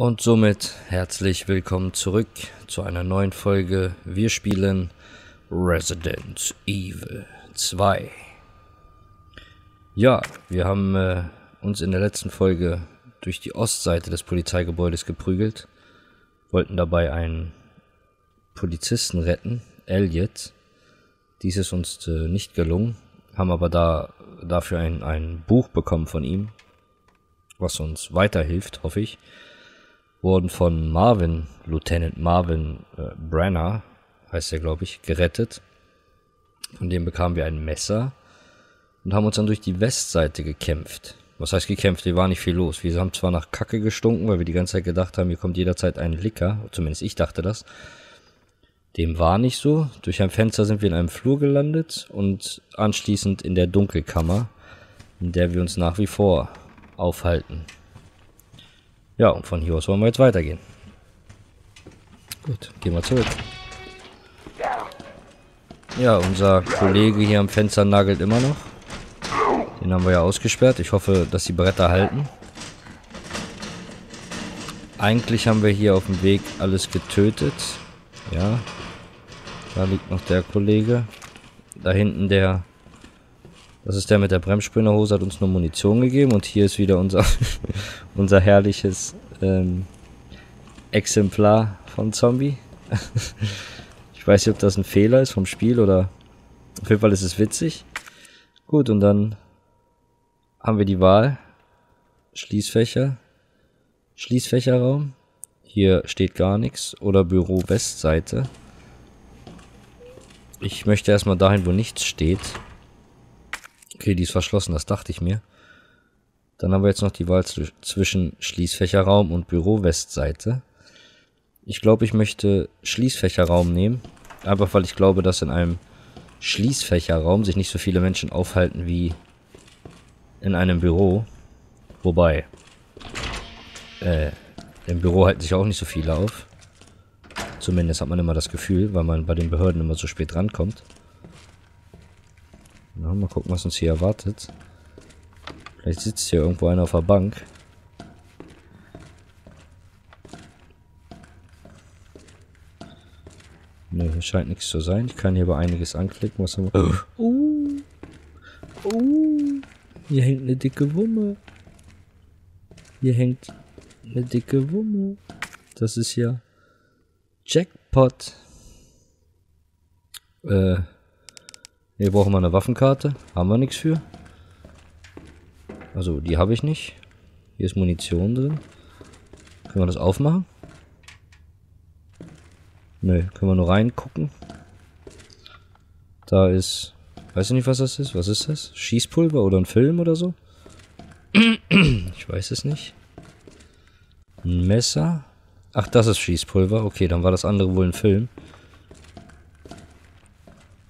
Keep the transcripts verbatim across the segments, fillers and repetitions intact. Und somit herzlich willkommen zurück zu einer neuen Folge. Wir spielen Resident Evil zwei. Ja, wir haben äh, uns in der letzten Folge durch die Ostseite des Polizeigebäudes geprügelt. Wollten dabei einen Polizisten retten, Elliot. Dies ist uns äh, nicht gelungen, haben aber da dafür ein, ein Buch bekommen von ihm, was uns weiterhilft, hoffe ich. Wurden von Marvin, Lieutenant Marvin äh, Branagh, heißt er glaube ich, gerettet. Von dem bekamen wir ein Messer und haben uns dann durch die Westseite gekämpft. Was heißt gekämpft? Hier war nicht viel los. Wir haben zwar nach Kacke gestunken, weil wir die ganze Zeit gedacht haben, hier kommt jederzeit ein Licker, zumindest ich dachte das. Dem war nicht so. Durch ein Fenster sind wir in einem Flur gelandet und anschließend in der Dunkelkammer, in der wir uns nach wie vor aufhalten. Ja, und von hier aus wollen wir jetzt weitergehen. Gut, gehen wir zurück. Ja, unser Kollege hier am Fenster nagelt immer noch. Den haben wir ja ausgesperrt. Ich hoffe, dass die Bretter halten. Eigentlich haben wir hier auf dem Weg alles getötet. Ja, da liegt noch der Kollege. Da hinten der, das ist der mit der Bremsspinnerhose, hat uns nur Munition gegeben. Und hier ist wieder unser, unser herrliches ähm, Exemplar von Zombie. Ich weiß nicht, ob das ein Fehler ist vom Spiel oder auf jeden Fall ist es witzig. Gut, und dann haben wir die Wahl. Schließfächer, Schließfächerraum. Hier steht gar nichts. Oder Büro Westseite. Ich möchte erstmal dahin, wo nichts steht. Okay, die ist verschlossen, das dachte ich mir. Dann haben wir jetzt noch die Wahl zwischen Schließfächerraum und Büro Westseite. Ich glaube, ich möchte Schließfächerraum nehmen. Einfach weil ich glaube, dass in einem Schließfächerraum sich nicht so viele Menschen aufhalten wie in einem Büro. Wobei, äh, im Büro halten sich auch nicht so viele auf. Zumindest hat man immer das Gefühl, weil man bei den Behörden immer so spät rankommt. Na, mal gucken, was uns hier erwartet. Vielleicht sitzt hier irgendwo einer auf der Bank. Ne, hier scheint nichts zu sein. Ich kann hier aber einiges anklicken. Was haben wir? Oh. Oh. Hier hängt eine dicke Wumme. Hier hängt eine dicke Wumme. Das ist ja Jackpot. Äh. Hier brauchen wir eine Waffenkarte. Haben wir nichts für. Also, die habe ich nicht. Hier ist Munition drin. Können wir das aufmachen? Nö, können wir nur reingucken. Da ist... Weiß ich nicht, was das ist? Was ist das? Schießpulver oder ein Film oder so? Ich weiß es nicht. Ein Messer. Ach, das ist Schießpulver. Okay, dann war das andere wohl ein Film.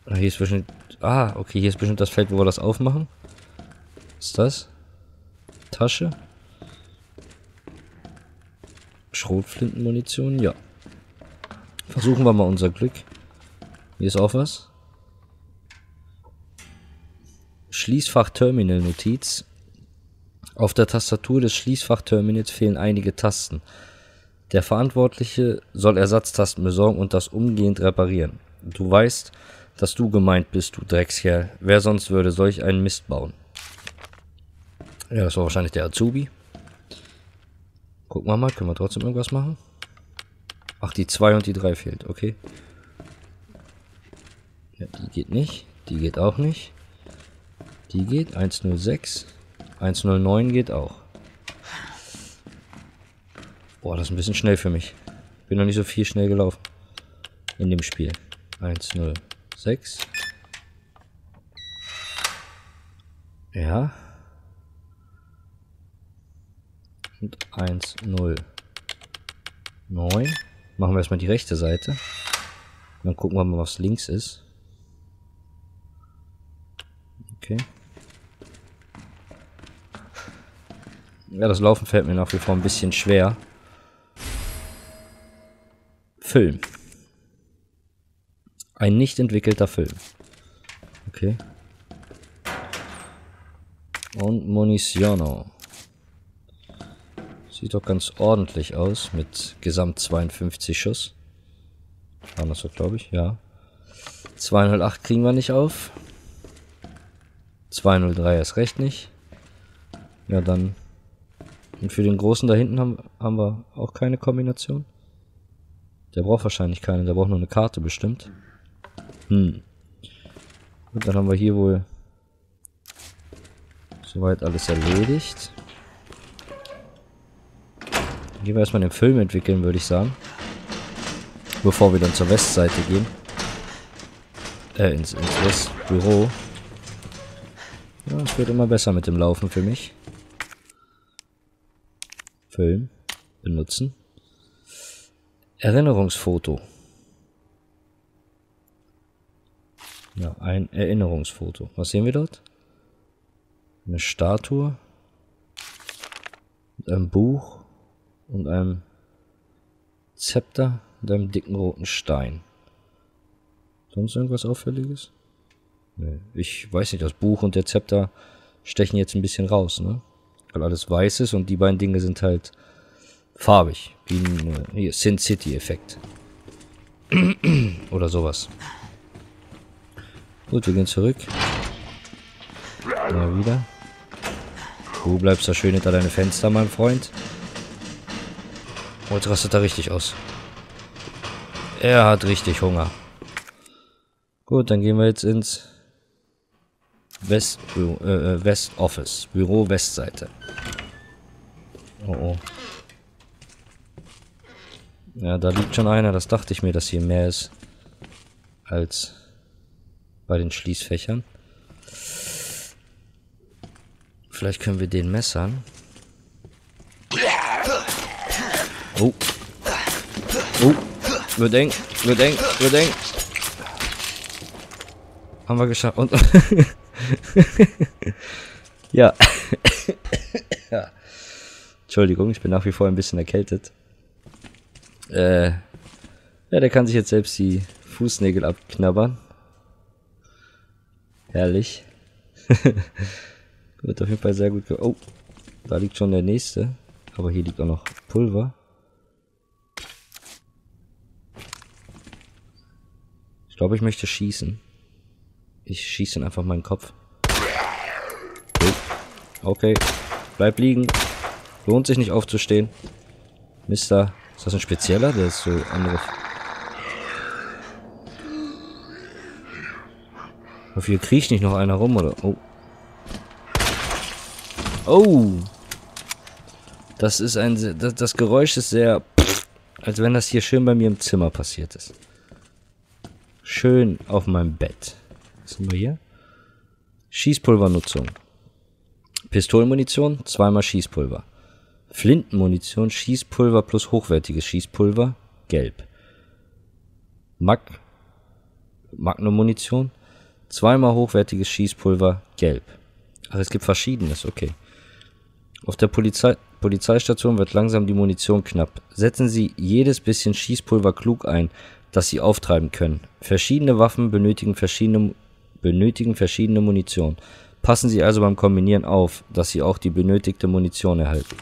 Hier ist bestimmt... Ah, okay, hier ist bestimmt das Feld, wo wir das aufmachen. Was ist das? Tasche. Schrotflintenmunition, ja. Versuchen wir mal unser Glück. Hier ist auch was. Schließfach-Terminal-Notiz. Auf der Tastatur des Schließfach-Terminals fehlen einige Tasten. Der Verantwortliche soll Ersatztasten besorgen und das umgehend reparieren. Du weißt, dass du gemeint bist, du Dreckskerl. Wer sonst würde solch einen Mist bauen? Ja, das war wahrscheinlich der Azubi. Gucken wir mal, können wir trotzdem irgendwas machen? Ach, die zwei und die drei fehlt, okay. Ja, die geht nicht. Die geht auch nicht. Die geht. eins null sechs. eins null neun geht auch. Boah, das ist ein bisschen schnell für mich. Bin noch nicht so viel schnell gelaufen. In dem Spiel. eins null sechs. Ja. Und eins null neun. Machen wir erstmal die rechte Seite. Dann gucken wir mal, was links ist. Okay. Ja, das Laufen fällt mir nach wie vor ein bisschen schwer. Film. Ein nicht entwickelter Film. Okay. Und Munition. Sieht doch ganz ordentlich aus, mit gesamt zweiundfünfzig Schuss. War das so, glaube ich, ja. zwei null acht kriegen wir nicht auf. zwei null drei erst recht nicht. Ja, dann... Und für den Großen da hinten haben, haben wir auch keine Kombination. Der braucht wahrscheinlich keine, der braucht nur eine Karte bestimmt. Hm. Und dann haben wir hier wohl... soweit alles erledigt. Dann gehen wir erstmal den Film entwickeln, würde ich sagen. Bevor wir dann zur Westseite gehen. Äh, ins, ins Westbüro. Ja, es wird immer besser mit dem Laufen für mich. Film. Benutzen. Erinnerungsfoto. Ja, ein Erinnerungsfoto. Was sehen wir dort? Eine Statue, mit einem Buch und einem Zepter und einem dicken roten Stein. Sonst irgendwas Auffälliges? Nee, ich weiß nicht, das Buch und der Zepter stechen jetzt ein bisschen raus, ne? Weil alles weiß ist und die beiden Dinge sind halt farbig, wie ein hier, Sin City-Effekt. Oder sowas. Gut, wir gehen zurück. Ja, wieder. Du bleibst da schön hinter deinem Fenster, mein Freund. Oh, jetzt rastet er richtig aus. Er hat richtig Hunger. Gut, dann gehen wir jetzt ins West, äh, West Office. Büro Westseite. Oh, oh. Ja, da liegt schon einer. Das dachte ich mir, dass hier mehr ist als bei den Schließfächern. Vielleicht können wir den messern. Oh. Oh. Wird eng, wird eng, wird eng. Haben wir geschafft. Und ja. Ja. Entschuldigung, ich bin nach wie vor ein bisschen erkältet. Äh, ja, der kann sich jetzt selbst die Fußnägel abknabbern. Herrlich. Wird auf jeden Fall sehr gut ge... Oh, da liegt schon der nächste. Aber hier liegt auch noch Pulver. Ich glaube, ich möchte schießen. Ich schieße ihn einfach meinen Kopf. Oh. Okay, bleib liegen. Lohnt sich nicht aufzustehen. Mister... Ist das ein spezieller? Der ist so anders. Auf hier kriecht nicht noch einer rum, oder? Oh. Oh! Das ist ein... Das, das Geräusch ist sehr... Als wenn das hier schön bei mir im Zimmer passiert ist. Schön auf meinem Bett. Was haben wir hier? Schießpulvernutzung. Pistolenmunition, zweimal Schießpulver. Flintenmunition, Schießpulver plus hochwertiges Schießpulver, gelb. Mag... Magnummunition, zweimal hochwertiges Schießpulver, gelb. Ach, es gibt verschiedenes, okay. Auf der Polizei Polizeistation wird langsam die Munition knapp. Setzen Sie jedes bisschen Schießpulver klug ein, das Sie auftreiben können. Verschiedene Waffen benötigen verschiedene, benötigen verschiedene Munition. Passen Sie also beim Kombinieren auf, dass Sie auch die benötigte Munition erhalten.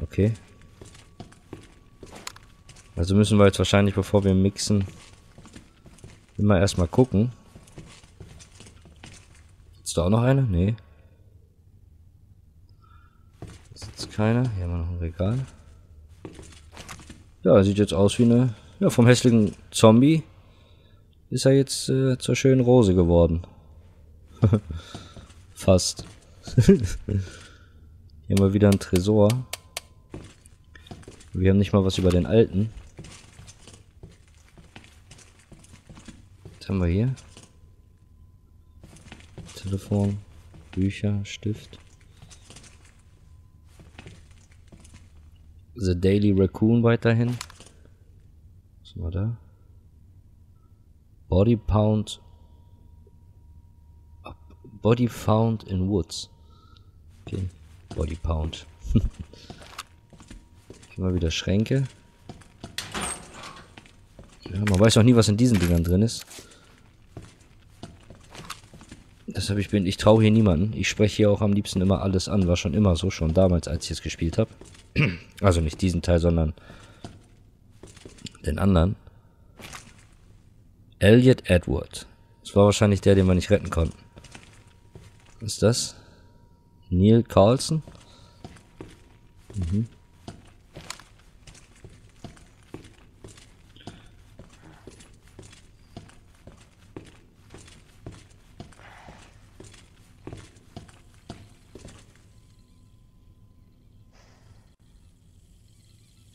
Okay. Also müssen wir jetzt wahrscheinlich, bevor wir mixen, immer erstmal gucken. Ist da auch noch eine? Nee. Das ist jetzt keine. Hier haben wir noch ein Regal. Ja, sieht jetzt aus wie eine... Ja, vom hässlichen Zombie ist er jetzt äh, zur schönen Rose geworden. Fast. Hier haben wir wieder einen Tresor. Wir haben nicht mal was über den alten. Was haben wir hier? Telefon, Bücher, Stift. The Daily Racoon weiterhin. Was war da? Body Pound. Body found in woods. Okay, Body Pound. Immer wieder Schränke. Ja, man weiß noch nie, was in diesen Dingern drin ist. Deshalb ich bin, ich traue hier niemanden. Ich spreche hier auch am liebsten immer alles an. War schon immer so, schon damals, als ich es gespielt habe. Also nicht diesen Teil, sondern den anderen. Elliot Edward. Das war wahrscheinlich der, den wir nicht retten konnten. Was ist das? Neil Carlson? Mhm.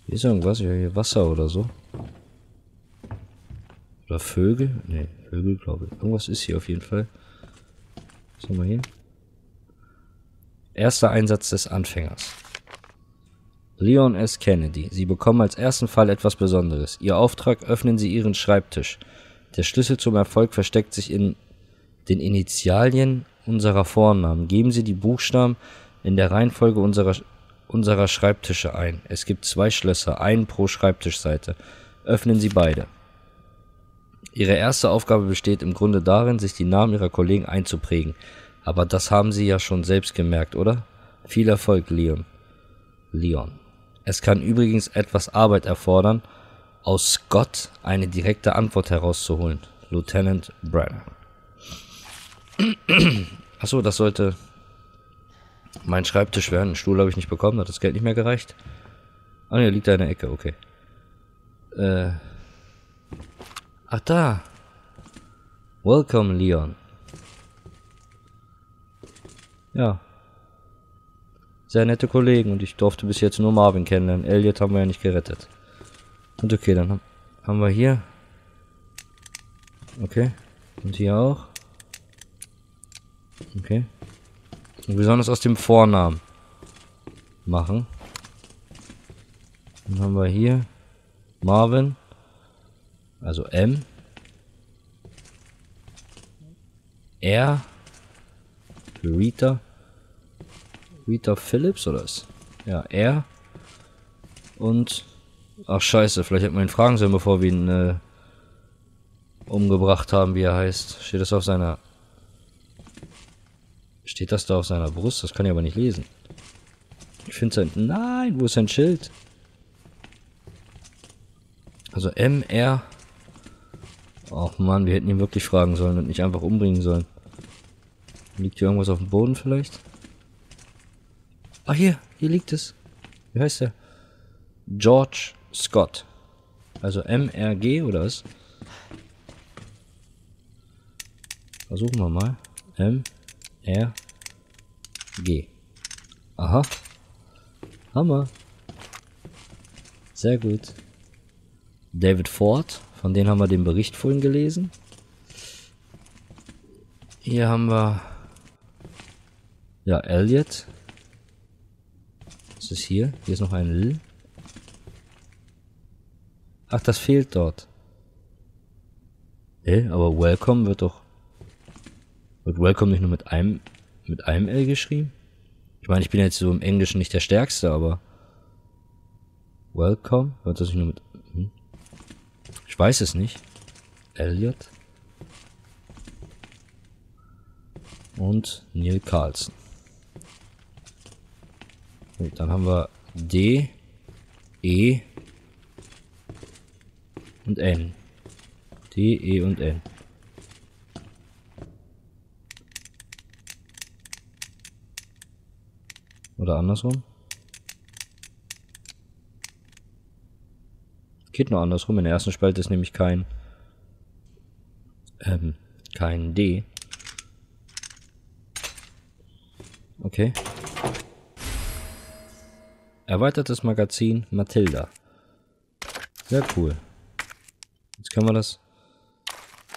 Hier ist irgendwas, hier Wasser oder so. Oder Vögel? Ne, Vögel glaube ich. Irgendwas ist hier auf jeden Fall. Was haben wir hier? Erster Einsatz des Anfängers. Leon S. Kennedy. Sie bekommen als ersten Fall etwas Besonderes. Ihr Auftrag: öffnen Sie Ihren Schreibtisch. Der Schlüssel zum Erfolg versteckt sich in den Initialien unserer Vornamen. Geben Sie die Buchstaben in der Reihenfolge unserer unserer Schreibtische ein. Es gibt zwei Schlösser, einen pro Schreibtischseite. Öffnen Sie beide. Ihre erste Aufgabe besteht im Grunde darin, sich die Namen Ihrer Kollegen einzuprägen. Aber das haben Sie ja schon selbst gemerkt, oder? Viel Erfolg, Leon. Leon. Es kann übrigens etwas Arbeit erfordern, aus Scott eine direkte Antwort herauszuholen. Lieutenant Branagh. Achso, das sollte mein Schreibtisch werden. Einen Stuhl habe ich nicht bekommen, hat das Geld nicht mehr gereicht. Ah ne, liegt da in der Ecke, okay. Äh. Ach da. Welcome, Leon. Ja. Sehr nette Kollegen und ich durfte bis jetzt nur Marvin kennenlernen. Elliot haben wir ja nicht gerettet. Und okay, dann haben wir hier. Okay. Und hier auch. Okay. Und wir sollen das aus dem Vornamen machen. Dann haben wir hier Marvin, also M, R, Rita, Rita Phillips oder was? Ja, R und, ach scheiße, vielleicht hätten wir ihn fragen sollen, bevor wir ihn äh, umgebracht haben, wie er heißt. Steht das auf seiner... Steht das da auf seiner Brust? Das kann ich aber nicht lesen. Ich finde sein... Nein, wo ist sein Schild? Also M, R... Och man, wir hätten ihn wirklich fragen sollen und nicht einfach umbringen sollen. Liegt hier irgendwas auf dem Boden vielleicht? Ah hier, hier liegt es. Wie heißt der? George Scott. Also M, R, G oder was? Versuchen wir mal. M... R, G. Aha. Hammer. Sehr gut. David Ford, von denen haben wir den Bericht vorhin gelesen. Hier haben wir... Ja, Elliot. Was ist hier? Hier ist noch ein L. Ach, das fehlt dort. Hä? Aber Welcome wird doch... Wird Welcome nicht nur mit einem mit einem L geschrieben? Ich meine, ich bin jetzt so im Englischen nicht der Stärkste, aber... Welcome? Wird das nicht nur mit... Hm? Ich weiß es nicht. Elliot. Und Neil Carlson. Gut, dann haben wir D, E und N. D, E und N. Oder andersrum? Geht nur andersrum. In der ersten Spalte ist nämlich kein ähm, kein D. Okay. Erweitertes Magazin Matilda. Sehr cool. Jetzt können wir das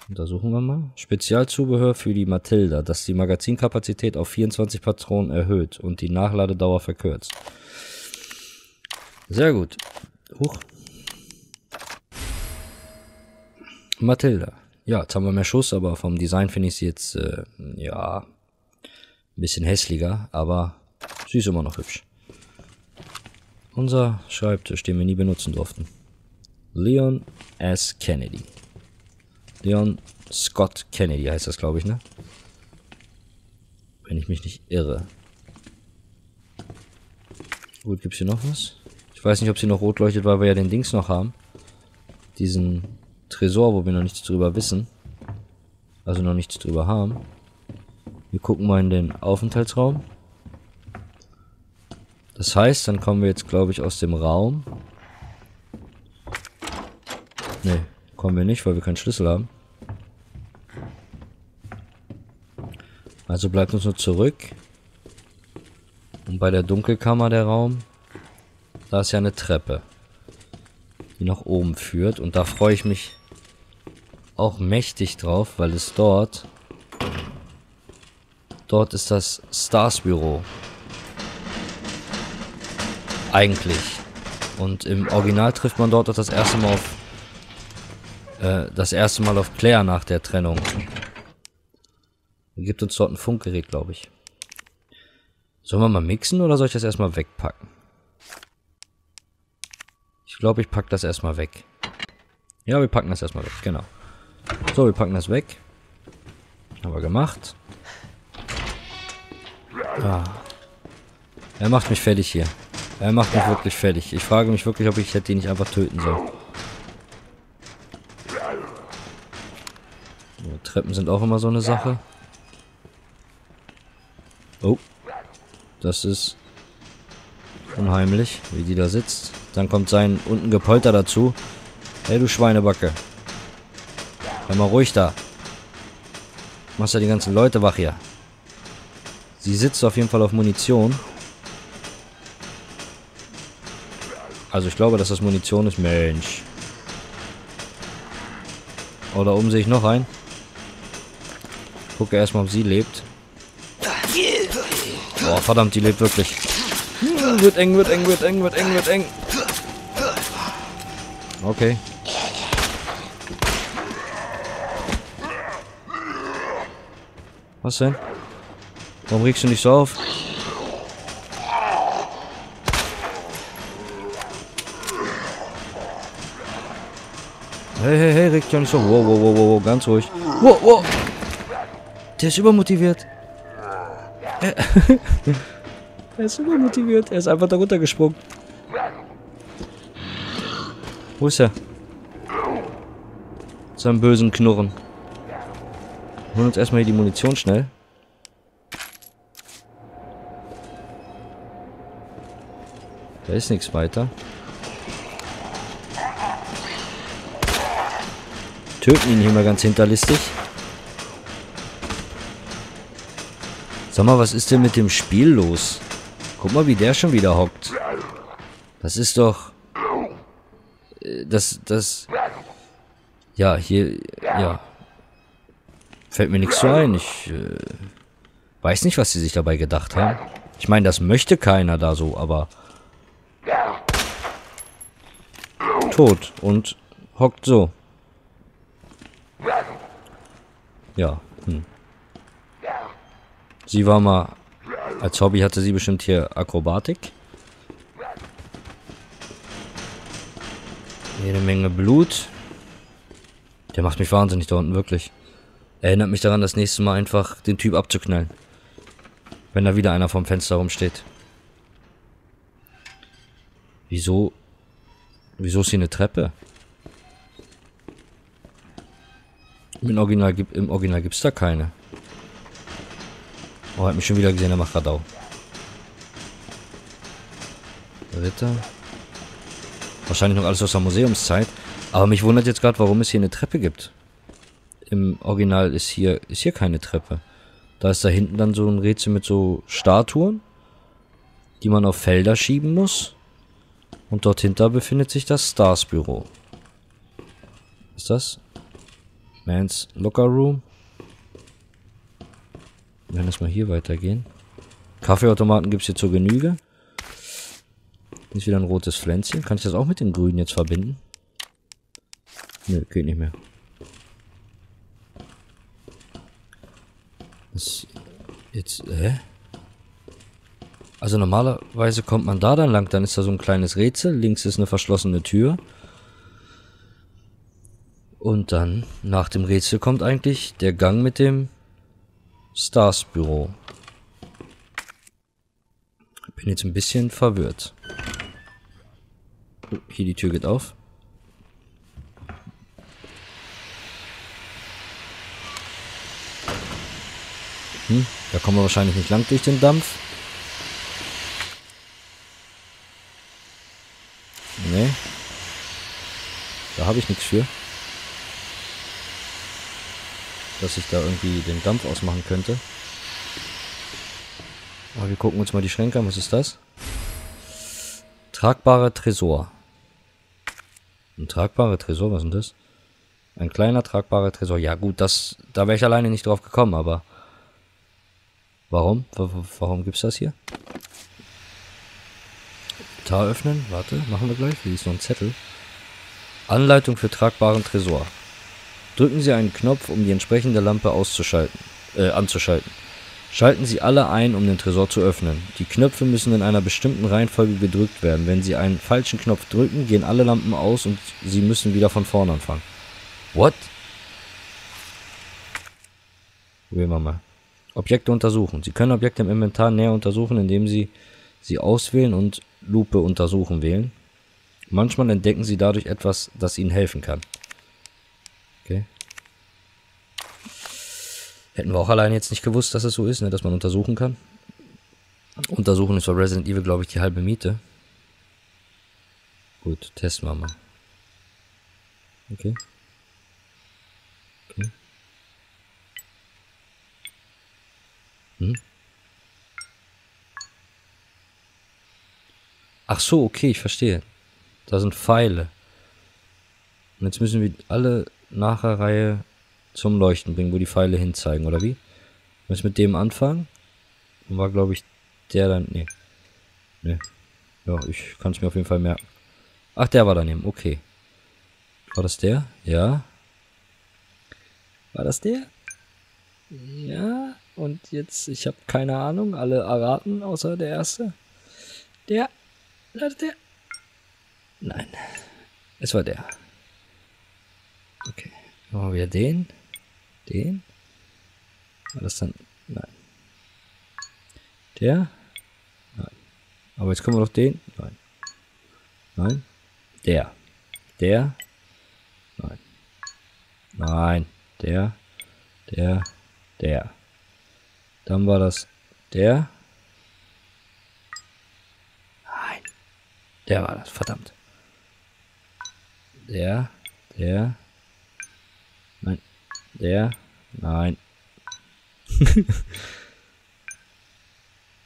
untersuchen wir mal. Spezialzubehör für die Matilda, das die Magazinkapazität auf vierundzwanzig Patronen erhöht und die Nachladedauer verkürzt. Sehr gut. Huch. Matilda. Ja, jetzt haben wir mehr Schuss, aber vom Design finde ich sie jetzt, äh, ja, ein bisschen hässlicher, aber sie ist immer noch hübsch. Unser Schreibtisch, den wir nie benutzen durften. Leon S. Kennedy. Leon Scott Kennedy heißt das, glaube ich, ne? Wenn ich mich nicht irre. Gut, gibt's hier noch was? Ich weiß nicht, ob sie noch rot leuchtet, weil wir ja den Dings noch haben. Diesen Tresor, wo wir noch nichts drüber wissen. Also noch nichts drüber haben. Wir gucken mal in den Aufenthaltsraum. Das heißt, dann kommen wir jetzt, glaube ich, aus dem Raum. Ne, kommen wir nicht, weil wir keinen Schlüssel haben. Also bleibt uns nur zurück. Und bei der Dunkelkammer der Raum, da ist ja eine Treppe, die nach oben führt. Und da freue ich mich auch mächtig drauf, weil es dort... Dort ist das STARS-Büro. Eigentlich. Und im Original trifft man dort auch das erste Mal auf... Äh, das erste Mal auf Claire nach der Trennung. Er gibt uns dort ein Funkgerät, glaube ich. Sollen wir mal mixen oder soll ich das erstmal wegpacken? Ich glaube, ich packe das erstmal weg. Ja, wir packen das erstmal weg, genau. So, wir packen das weg. Haben wir gemacht. Ah. Er macht mich fertig hier. Er macht mich wirklich fertig. Ich frage mich wirklich, ob ich hätte ihn nicht einfach töten soll. So, Treppen sind auch immer so eine Sache. Oh. Das ist unheimlich, wie die da sitzt. Dann kommt sein unten Gepolter dazu. Hey, du Schweinebacke. Bleib mal ruhig da. Du machst ja die ganzen Leute wach hier. Sie sitzt auf jeden Fall auf Munition. Also ich glaube, dass das Munition ist. Mensch. Oh, da oben sehe ich noch einen. Gucke erstmal, ob sie lebt. Boah, verdammt, die lebt wirklich. Wird eng, wird eng, wird eng, wird eng, wird eng. Okay. Was denn? Warum regst du nicht so auf? Hey, hey, hey, regt ja nicht so. Wow, wow, wow, wow, ganz ruhig. Wow, wow. Der ist übermotiviert. Er, er ist übermotiviert. Er ist einfach da runtergesprungen. Wo ist er? Seinem bösen Knurren. Wir holen uns erstmal hier die Munition schnell. Da ist nichts weiter. Töten ihn hier mal ganz hinterlistig. Sag mal, was ist denn mit dem Spiel los? Guck mal, wie der schon wieder hockt. Das ist doch... Das, das... Ja, hier... Ja. Fällt mir nichts so ein. Ich äh, weiß nicht, was sie sich dabei gedacht haben. Ich meine, das möchte keiner da so, aber... Tot und hockt so. Ja, hm. Sie war mal... Als Hobby hatte sie bestimmt hier Akrobatik. Jede Menge Blut. Der macht mich wahnsinnig da unten, wirklich. Erinnert mich daran, das nächste Mal einfach den Typ abzuknallen. Wenn da wieder einer vorm Fenster rumsteht. Wieso... Wieso ist hier eine Treppe? Im Original, im Original gibt's da keine. Oh, hat mich schon wieder gesehen, der macht Radau. Ritter. Wahrscheinlich noch alles aus der Museumszeit. Aber mich wundert jetzt gerade, warum es hier eine Treppe gibt. Im Original ist hier, ist hier keine Treppe. Da ist da hinten dann so ein Rätsel mit so Statuen, die man auf Felder schieben muss. Und dort hinter befindet sich das STARS-Büro. Was ist das? Man's Locker Room. Wir werden erstmal hier weitergehen. Kaffeeautomaten gibt es hier zur Genüge. Hier ist wieder ein rotes Pflänzchen. Kann ich das auch mit dem Grünen jetzt verbinden? Nö, geht nicht mehr. Das jetzt, hä? Also normalerweise kommt man da dann lang, dann ist da so ein kleines Rätsel. Links ist eine verschlossene Tür. Und dann, nach dem Rätsel kommt eigentlich der Gang mit dem STARS-Büro. Bin jetzt ein bisschen verwirrt. Hier, die Tür geht auf. Hm, da kommen wir wahrscheinlich nicht lang durch den Dampf. Nee. Da habe ich nichts für. Dass ich da irgendwie den Dampf ausmachen könnte. Aber wir gucken uns mal die Schränke an. Was ist das? Tragbarer Tresor. Ein tragbarer Tresor? Was ist denn das? Ein kleiner tragbarer Tresor. Ja gut, das, da wäre ich alleine nicht drauf gekommen, aber... Warum? W warum gibt's das hier? Tar öffnen. Warte, machen wir gleich. Hier ist noch ein Zettel. Anleitung für tragbaren Tresor. Drücken Sie einen Knopf, um die entsprechende Lampe auszuschalten, äh, anzuschalten. Schalten Sie alle ein, um den Tresor zu öffnen. Die Knöpfe müssen in einer bestimmten Reihenfolge gedrückt werden. Wenn Sie einen falschen Knopf drücken, gehen alle Lampen aus und Sie müssen wieder von vorne anfangen. What? Probieren wir mal. Objekte untersuchen. Sie können Objekte im Inventar näher untersuchen, indem Sie sie auswählen und Lupe untersuchen wählen. Manchmal entdecken Sie dadurch etwas, das Ihnen helfen kann. Okay. Hätten wir auch alleine jetzt nicht gewusst, dass es so ist, ne, dass man untersuchen kann. Untersuchen ist bei Resident Evil, glaube ich, die halbe Miete. Gut, testen wir mal. Okay. Okay. Hm. Ach so, okay, ich verstehe. Da sind Pfeile. Und jetzt müssen wir alle nachher Reihe zum Leuchten bringen, wo die Pfeile hinzeigen, oder wie? Müssen wir mit dem anfangen? War, glaube ich, der dann... Nee. Nee. Ja, ich kann es mir auf jeden Fall merken. Ach, der war daneben, okay. War das der? Ja. War das der? Ja. Und jetzt, ich habe keine Ahnung, alle erraten, außer der erste. Der? War der? Nein. Es war der. Okay. Machen wir den. Den. War das dann? Nein. Der? Nein. Aber jetzt können wir doch den? Nein. Nein. Der. Der? Nein. Nein. Der. Der. Der. Dann war das der. Nein. Der war das. Verdammt. Der. Der. Nein. Der. Nein.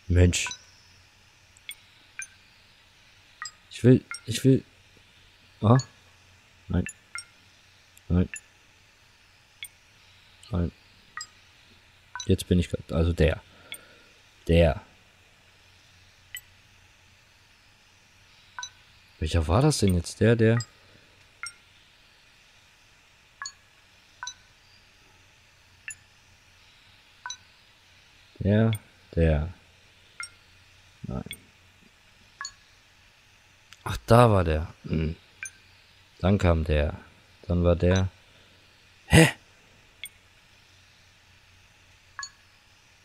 Mensch. Ich will, ich will. Ah. Nein. Nein. Nein. Jetzt bin ich gerade. Also der. Der. Welcher war das denn jetzt? Der, der. Der, der. Nein. Ach, da war der. Mhm. Dann kam der. Dann war der. Hä?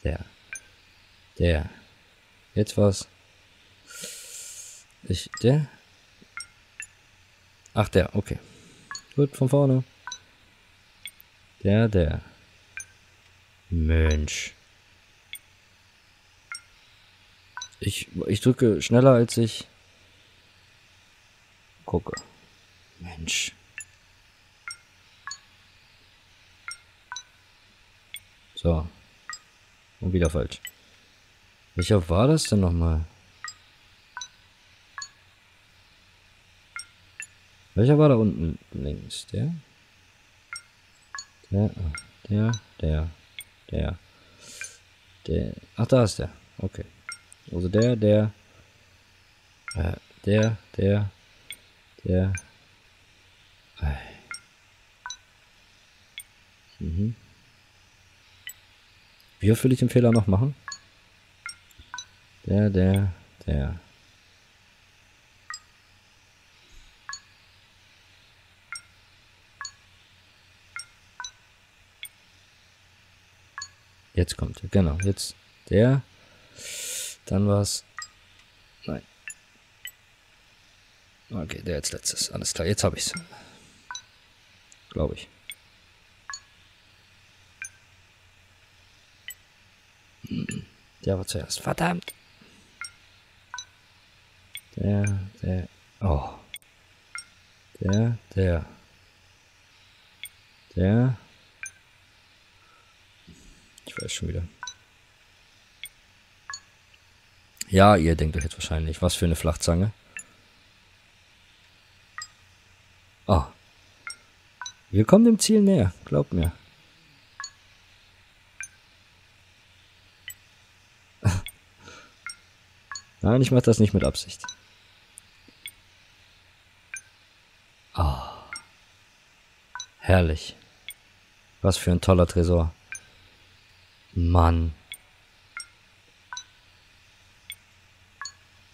Der. Der. Jetzt war's. Ich, der? Ach, der, okay. Gut, von vorne. Der, der. Mensch. Ich, ich drücke schneller, als ich gucke. Mensch. So. Und wieder falsch. Welcher war das denn nochmal? Welcher war da unten links? Der? Der, der, der, der, der. Ach, da ist der. Okay. Also der, der, äh, der, der, der. Mhm. Wie oft will ich den Fehler noch machen? Der, der, der. Jetzt kommt er, genau, jetzt der. Dann war's Okay, der als letztes. Alles klar, jetzt habe ich's. Glaube ich. Der war zuerst. Verdammt! Der, der. Oh. Der, der. Der. Ich weiß schon wieder. Ja, ihr denkt euch jetzt wahrscheinlich, was für eine Flachzange. Oh. Wir kommen dem Ziel näher, glaubt mir. Nein, ich mache das nicht mit Absicht. Oh. Herrlich. Was für ein toller Tresor. Mann.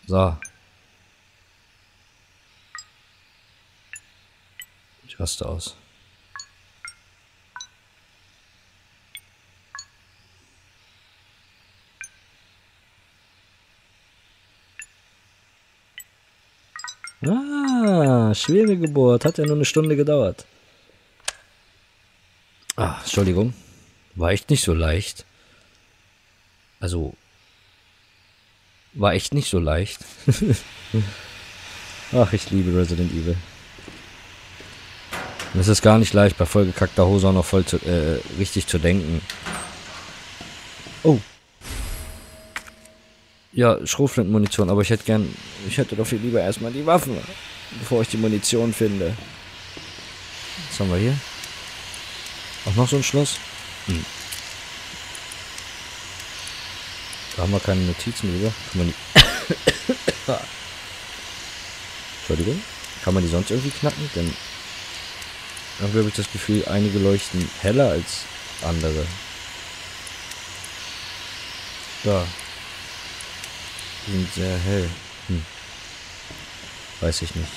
So. Ich raste aus. Ah, schwere Geburt. Hat ja nur eine Stunde gedauert. Ah, Entschuldigung. War echt nicht so leicht. Also... War echt nicht so leicht. Ach, ich liebe Resident Evil. Und es ist gar nicht leicht, bei vollgekackter Hose auch noch voll zu, äh, richtig zu denken. Oh. Ja, Schrotflintenmunition, aber ich hätte gern... Ich hätte doch viel lieber erstmal die Waffen, bevor ich die Munition finde. Was haben wir hier? Auch noch so ein Schloss? Hm. Da haben wir keine Notizen drüber. Kann man die... Entschuldigung. Kann man die sonst irgendwie knacken? Denn irgendwie habe ich das Gefühl, einige leuchten heller als andere. Da. Die sind sehr hell. Hm. Weiß ich nicht.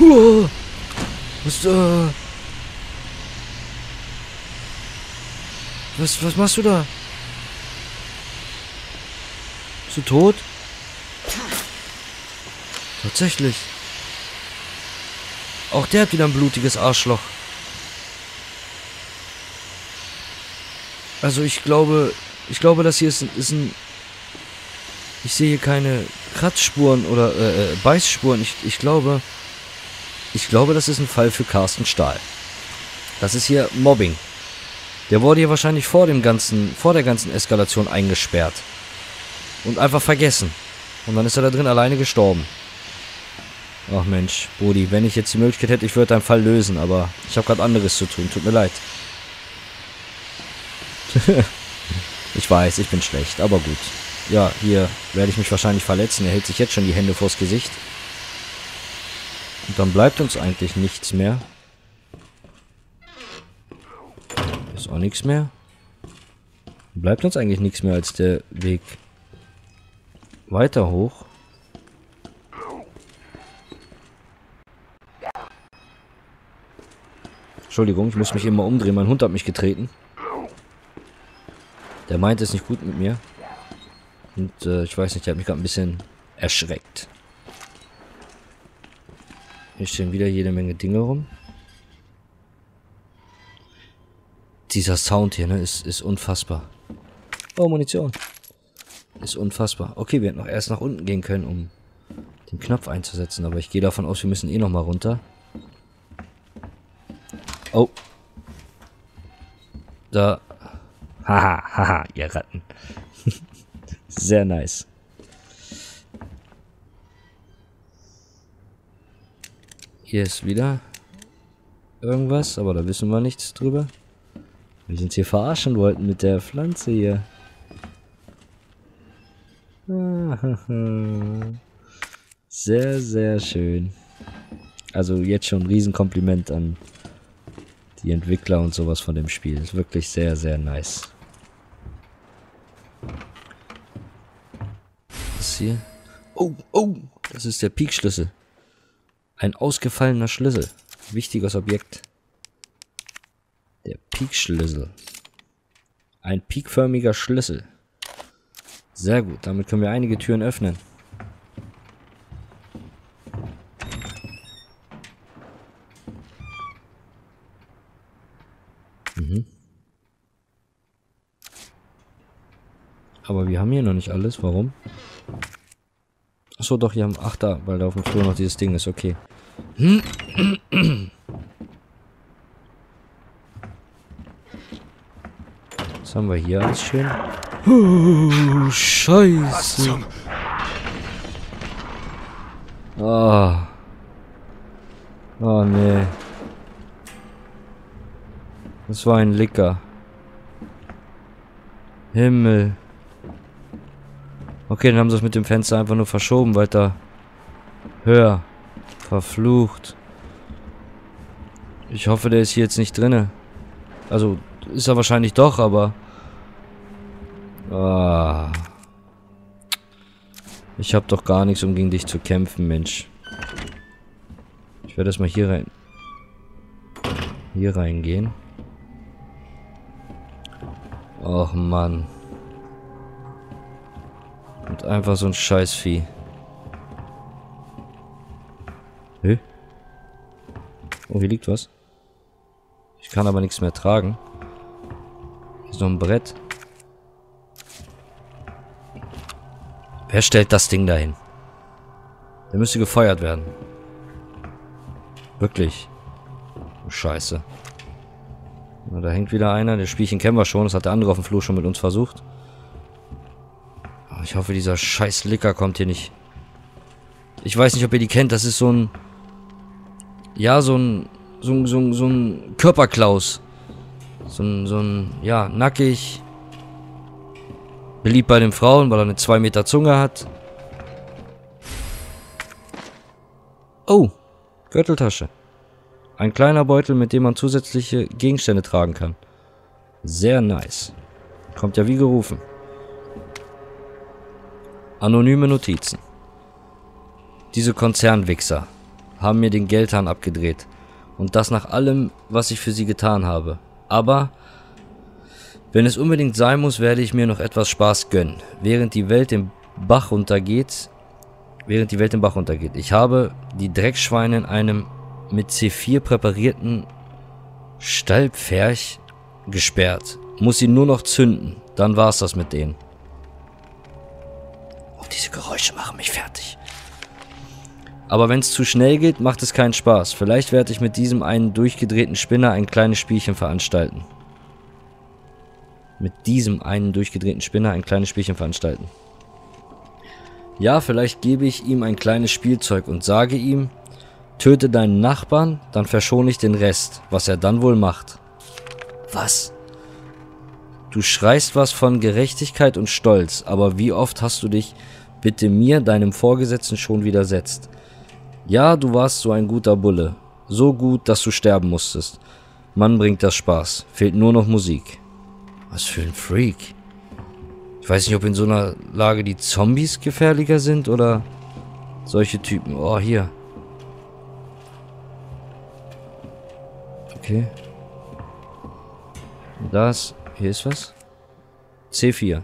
Huh! Was da? Was, was machst du da? Bist du tot? Tatsächlich. Auch der hat wieder ein blutiges Arschloch. Also ich glaube, ich glaube, das hier ist, ist ein... Ich sehe hier keine Kratzspuren oder äh, Beißspuren. Ich, ich glaube, ich glaube, das ist ein Fall für Carsten Stahl. Das ist hier Mobbing. Der wurde hier wahrscheinlich vor dem ganzen, vor der ganzen Eskalation eingesperrt. Und einfach vergessen. Und dann ist er da drin alleine gestorben. Ach Mensch, Brudi, wenn ich jetzt die Möglichkeit hätte, ich würde deinen Fall lösen, aber ich habe gerade anderes zu tun, tut mir leid. Ich weiß, ich bin schlecht, aber gut. Ja, hier werde ich mich wahrscheinlich verletzen, er hält sich jetzt schon die Hände vors Gesicht. Und dann bleibt uns eigentlich nichts mehr. Ist auch nichts mehr. Bleibt uns eigentlich nichts mehr als der Weg... Weiter hoch. Entschuldigung, ich muss mich immer umdrehen. Mein Hund hat mich getreten. Der meint es nicht gut mit mir. Und äh, ich weiß nicht, der hat mich gerade ein bisschen erschreckt. Hier stehen wieder jede Menge Dinge rum. Dieser Sound hier, ne, ist, ist unfassbar. Oh, Munition. Ist unfassbar. Okay, wir hätten noch erst nach unten gehen können, um den Knopf einzusetzen. Aber ich gehe davon aus, wir müssen eh nochmal runter. Oh. Da. Haha, haha, ihr Ratten. Sehr nice. Hier ist wieder irgendwas, aber da wissen wir nichts drüber. Wir sind hier verarschen wollten mit der Pflanze hier. Sehr, sehr schön. Also jetzt schon ein Riesenkompliment an die Entwickler und sowas von dem Spiel. Ist wirklich sehr, sehr nice. Was hier? Oh, oh, das ist der Peak-Schlüssel. Ein ausgefallener Schlüssel. Wichtiges Objekt. Der Peak-Schlüssel. Ein peakförmiger Schlüssel. Sehr gut, damit können wir einige Türen öffnen. Aber wir haben hier noch nicht alles. Warum? Achso, doch, hier haben... Ach, da, weil da auf dem Flur noch dieses Ding ist. Okay. Was haben wir hier? Alles schön. Oh, Scheiße. Oh. Oh, nee. Das war ein Licker. Himmel. Okay, dann haben sie es mit dem Fenster einfach nur verschoben, weiter höher. Verflucht. Ich hoffe, der ist hier jetzt nicht drinne. Also, ist er wahrscheinlich doch, aber... Ah. Ich habe doch gar nichts, um gegen dich zu kämpfen, Mensch. Ich werde erstmal hier rein... Hier reingehen. Och, Mann. Und einfach so ein Scheißvieh. Hä? Oh, hier liegt was. Ich kann aber nichts mehr tragen. Hier ist noch ein Brett. Wer stellt das Ding dahin? Der müsste gefeuert werden. Wirklich. Oh, Scheiße. Na, da hängt wieder einer. Das Spielchen kennen wir schon. Das hat der andere auf dem Flur schon mit uns versucht. Ich hoffe, dieser scheiß Licker kommt hier nicht. Ich weiß nicht, ob ihr die kennt. Das ist so ein... Ja, so ein... So ein, so ein, so ein Körperklaus. So ein, so ein... Ja, nackig. Beliebt bei den Frauen, weil er eine zwei Meter Zunge hat. Oh, Gürteltasche. Ein kleiner Beutel, mit dem man zusätzliche Gegenstände tragen kann. Sehr nice. Kommt ja wie gerufen. Anonyme Notizen. Diese Konzernwichser haben mir den Geldhahn abgedreht. Und das nach allem, was ich für sie getan habe. Aber, wenn es unbedingt sein muss, werde ich mir noch etwas Spaß gönnen. Während die Welt den Bach runtergeht. Während die Welt den Bach runtergeht. Ich habe die Dreckschweine in einem mit C vier präparierten Stallpferch gesperrt. Muss sie nur noch zünden. Dann war's das mit denen. Diese Geräusche machen mich fertig. Aber wenn es zu schnell geht, macht es keinen Spaß. Vielleicht werde ich mit diesem einen durchgedrehten Spinner ein kleines Spielchen veranstalten. Mit diesem einen durchgedrehten Spinner ein kleines Spielchen veranstalten. Ja, vielleicht gebe ich ihm ein kleines Spielzeug und sage ihm, töte deinen Nachbarn, dann verschone ich den Rest, was er dann wohl macht. Was? Du schreist was von Gerechtigkeit und Stolz, aber wie oft hast du dich bitte mir, deinem Vorgesetzten, schon widersetzt? Ja, du warst so ein guter Bulle. So gut, dass du sterben musstest. Mann, bringt das Spaß. Fehlt nur noch Musik. Was für ein Freak. Ich weiß nicht, ob in so einer Lage die Zombies gefährlicher sind oder solche Typen. Oh, hier. Okay. Das... Hier ist was. C vier.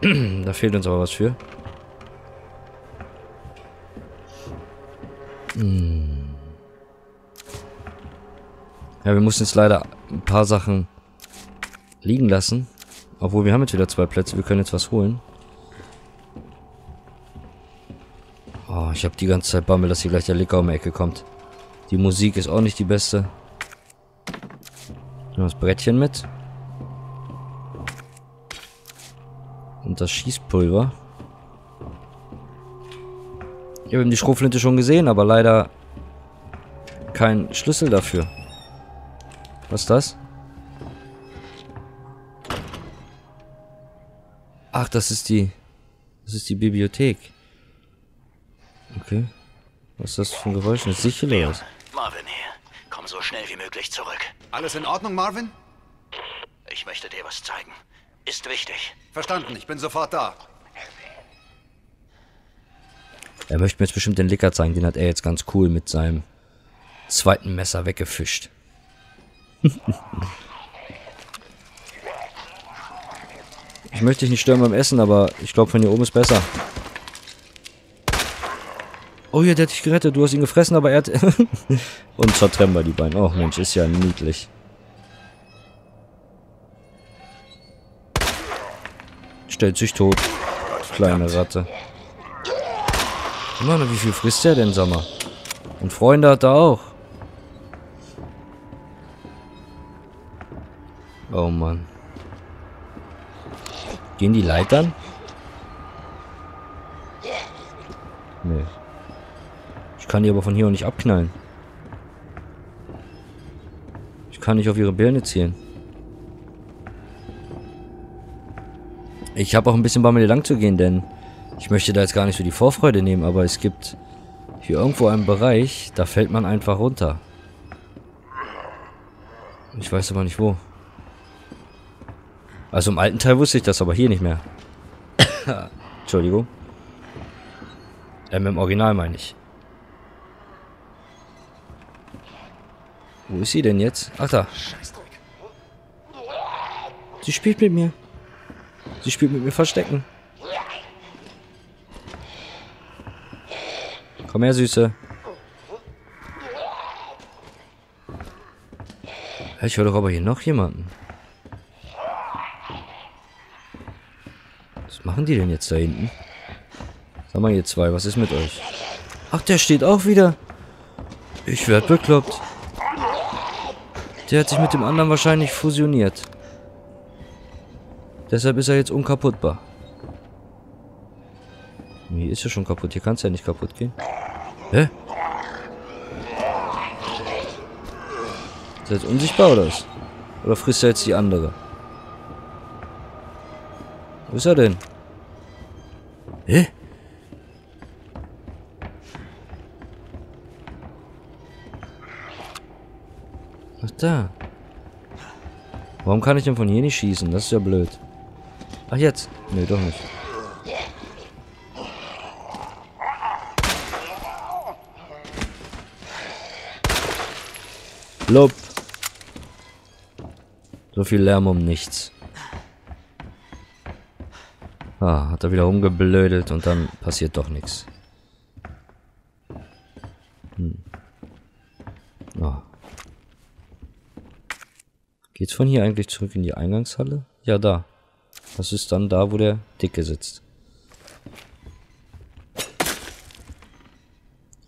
Da fehlt uns aber was für. Hm. Ja, wir mussten jetzt leider ein paar Sachen liegen lassen. Obwohl, wir haben jetzt wieder zwei Plätze. Wir können jetzt was holen. Oh, ich habe die ganze Zeit Bammel, dass hier gleich der Licker um die Ecke kommt. Die Musik ist auch nicht die beste. Nehmen wir das Brettchen mit. Und das Schießpulver. Ich habe die Schrotflinte schon gesehen, aber leider kein Schlüssel dafür. Was ist das? Ach, das ist die... Das ist die Bibliothek. Okay. Was ist das für ein Geräusch? Das sieht sicher aus. Marvin hier. Komm so schnell wie möglich zurück. Alles in Ordnung, Marvin? Ich möchte dir was zeigen. Ist wichtig. Verstanden, ich bin sofort da. Er möchte mir jetzt bestimmt den Licker zeigen, den hat er jetzt ganz cool mit seinem zweiten Messer weggefischt. Ich möchte dich nicht stören beim Essen, aber ich glaube, von hier oben ist besser. Oh ja, der hat dich gerettet, du hast ihn gefressen, aber er hat... Und zertrennen wir die beiden. Oh Mensch, ist ja niedlich. stellt sich tot. Kleine Ratte. Mann, wie viel frisst der denn, sag mal? Und Freunde hat er auch. Oh Mann. Gehen die Leitern? Nee. Ich kann die aber von hier auch nicht abknallen. Ich kann nicht auf ihre Birne zielen. Ich habe auch ein bisschen Bammel, hier lang zu gehen, denn ich möchte da jetzt gar nicht so die Vorfreude nehmen, aber es gibt hier irgendwo einen Bereich, da fällt man einfach runter. Ich weiß aber nicht wo. Also im alten Teil wusste ich das, aber hier nicht mehr. Entschuldigung. Ähm, im Original meine ich. Wo ist sie denn jetzt? Ach da. Sie spielt mit mir. Sie spielt mit mir Verstecken. Komm her, Süße. Ich höre doch aber hier noch jemanden. Was machen die denn jetzt da hinten? Sag mal, ihr zwei, was ist mit euch? Ach, der steht auch wieder. Ich werd bekloppt. Der hat sich mit dem anderen wahrscheinlich fusioniert. Deshalb ist er jetzt unkaputtbar. Hier ist er schon kaputt. Hier kann es ja nicht kaputt gehen. Hä? Ist er jetzt unsichtbar oder was? Oder frisst er jetzt die andere? Wo ist er denn? Hä? Ach da. Warum kann ich denn von hier nicht schießen? Das ist ja blöd. Ach jetzt. Nee, doch nicht. Lob. So viel Lärm um nichts. Ah, hat er wieder rumgeblödelt und dann passiert doch nichts. Hm. Ah. Geht's von hier eigentlich zurück in die Eingangshalle? Ja, da. Das ist dann da, wo der Dicke sitzt.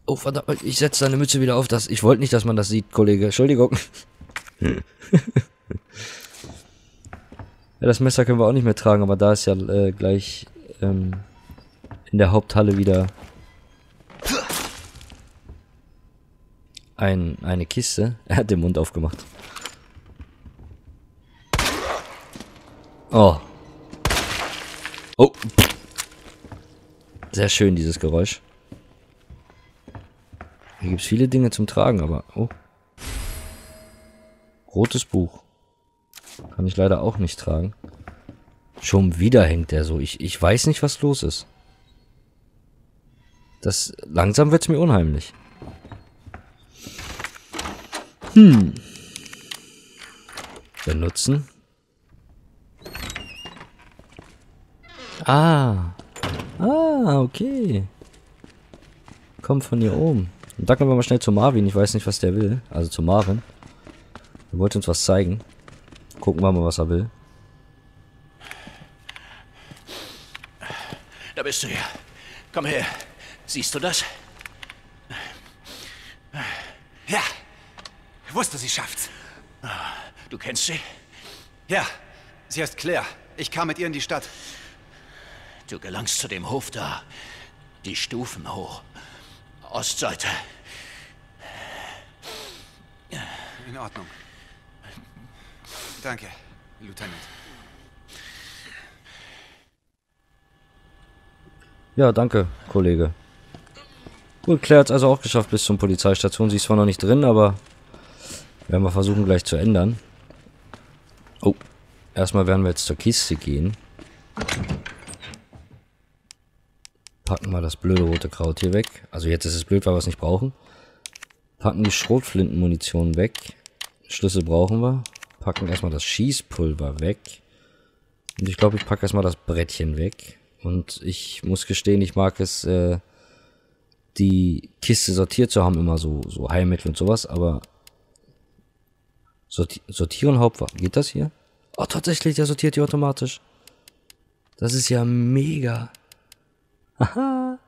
Oh, verdammt, ich setze deine Mütze wieder auf. Das, ich wollte nicht, dass man das sieht, Kollege. Entschuldigung. Hm. Ja, das Messer können wir auch nicht mehr tragen, aber da ist ja äh, gleich ähm, in der Haupthalle wieder ein, eine Kiste. Er hat den Mund aufgemacht. Oh. Oh. Sehr schön, dieses Geräusch. Hier gibt es viele Dinge zum Tragen, aber... Oh. Rotes Buch. Kann ich leider auch nicht tragen. Schon wieder hängt der so. Ich, ich weiß nicht, was los ist. Das, langsam wird es mir unheimlich. Hm. Benutzen. Ah. Ah, okay. Kommt von hier oben. Und da können wir mal schnell zu Marvin. Ich weiß nicht, was der will. Also zu Marvin. Er wollte uns was zeigen. Gucken wir mal, was er will. Da bist du ja. Komm her. Siehst du das? Ja. Ich wusste, sie schafft's. Du kennst sie? Ja. Sie heißt Claire. Ich kam mit ihr in die Stadt. Du gelangst zu dem Hof da. Die Stufen hoch. Ostseite. In Ordnung. Danke, Lieutenant. Ja, danke, Kollege. Gut, Claire hat es also auch geschafft bis zur Polizeistation. Sie ist zwar noch nicht drin, aber werden wir versuchen gleich zu ändern. Oh, erstmal werden wir jetzt zur Kiste gehen. Packen wir das blöde rote Kraut hier weg. Also jetzt ist es blöd, weil wir es nicht brauchen. Packen die Schrotflintenmunition weg. Schlüssel brauchen wir. Packen erstmal das Schießpulver weg. Und ich glaube, ich packe erstmal das Brettchen weg. Und ich muss gestehen, ich mag es, äh, die Kiste sortiert zu haben, immer so, so Heilmittel und sowas, aber Sorti- Sortieren Hauptwaffen. Geht das hier? Oh, tatsächlich, der sortiert die automatisch. Das ist ja mega. Haha.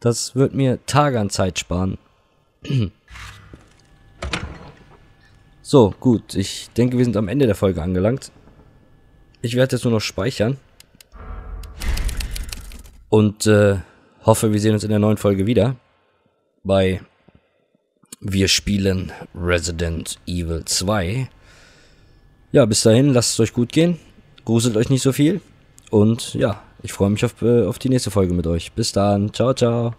Das wird mir Tage an Zeit sparen. So, gut. Ich denke, wir sind am Ende der Folge angelangt. Ich werde jetzt nur noch speichern. Und äh, hoffe, wir sehen uns in der neuen Folge wieder. Bei Wir spielen Resident Evil zwei. Ja, bis dahin, lasst es euch gut gehen. Gruselt euch nicht so viel. Und ja, ich freue mich auf, äh, auf die nächste Folge mit euch. Bis dann. Ciao, ciao.